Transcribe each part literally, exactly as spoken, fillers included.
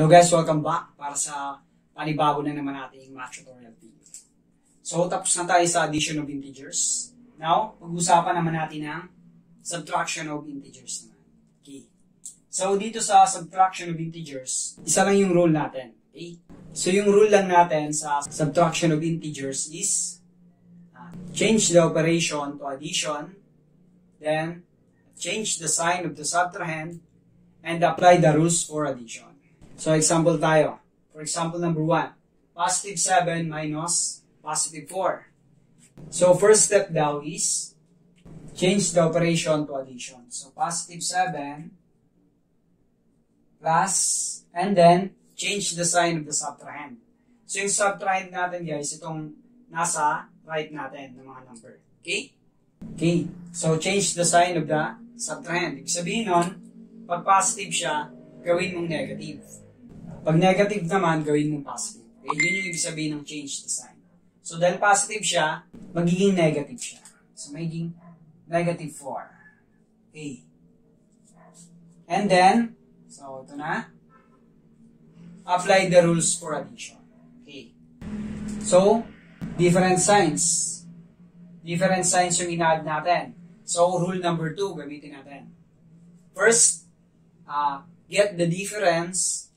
Hello guys, welcome back para sa panibago na naman nating math tutorial video. So tapos na tayo sa addition of integers. Now, pag-usapan naman natin ang subtraction of integers naman. Okay. So dito sa subtraction of integers, isa lang yung rule natin. Okay? So yung rule lang natin sa subtraction of integers is uh, change the operation to addition, then change the sign of the subtrahend, and apply the rules for addition. So, example tayo. For example, number one. Positive seven minus positive four. So, first step daw is change the operation to addition. So, positive seven plus, and then change the sign of the subtrahend. So, yung subtrahend natin guys, itong nasa right natin ng mga number. Okay? Okay. So, change the sign of the subtrahend. Ibig sabihin nun, pag positive siya, gawin mong negative. Pag negative naman, gawin mong positive. Okay, yun yung ibig sabihin ng change the sign. So, dahil positive siya, magiging negative siya. So, magiging negative four. Okay. And then, so, ito na. Apply the rules for addition. Okay. So, different signs. Different signs yung ina-add natin. So, rule number two, gamitin natin. First, uh, get the difference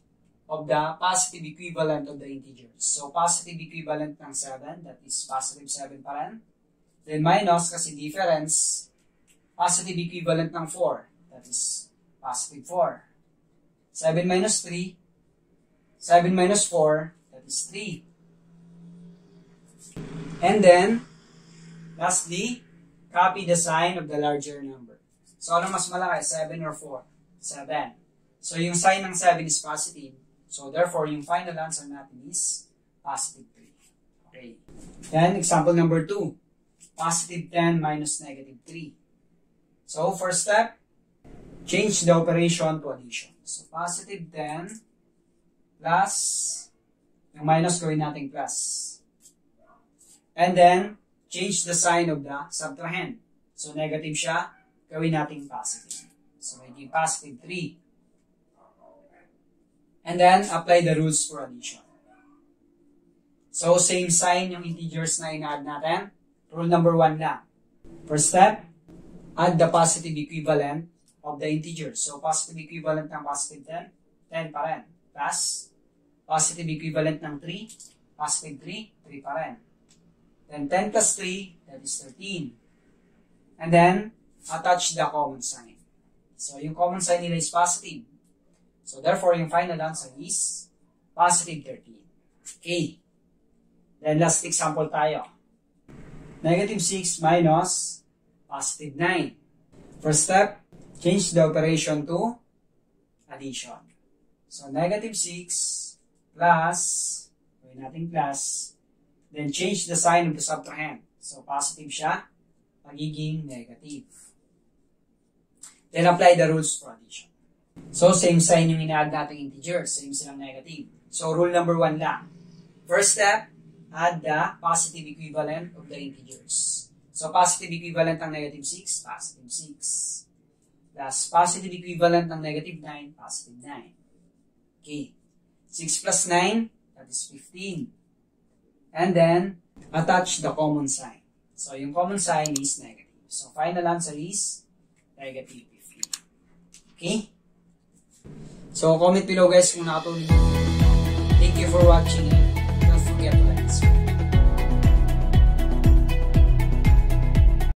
of the positive equivalent of the integers. So, positive equivalent ng seven, that is positive seven pa rin. Then, minus, kasi difference, positive equivalent ng four, that is positive four. seven minus three, seven minus four, that is three. And then, lastly, copy the sign of the larger number. So, ano mas malaki, seven or four? seven. So, yung sign ng seven is positive. So, therefore, yung final answer natin is positive three. Okay. Then, example number two. Positive ten minus negative three. So, first step, change the operation to addition. So, positive ten plus, yung minus gawin natin plus. And then, change the sign of the subtrahend. So, negative siya, gawin natin positive. So, magiging positive three. And then, apply the rules for addition. So, same sign yung integers na ina-add natin. Rule number one na. First step, add the positive equivalent of the integers. So, positive equivalent ng positive ten, ten pa rin. Plus, positive equivalent ng three, positive three, three pa rin. Then, ten plus three, that is thirteen. And then, attach the common sign. So, yung common sign nila is positive. So, therefore, yung final answer is positive thirteen. Okay. Then, last example tayo. Negative six minus positive nine. First step, change the operation to addition. So, negative six plus, gawin natin plus, then change the sign of the subtrahend. So, positive siya, magiging negative. Then, apply the rules for addition. So, same sign yung ina-add natin integers. Same silang negative. So, rule number one lang. First step, add the positive equivalent of the integers. So, positive equivalent ng negative six, positive six. Plus, positive equivalent ng negative nine, positive nine. Okay. six plus nine, that is fifteen. And then, attach the common sign. So, yung common sign is negative. So, final answer is negative fifteen. Okay? So, comment below guys kung nakatulong. Thank you for watching.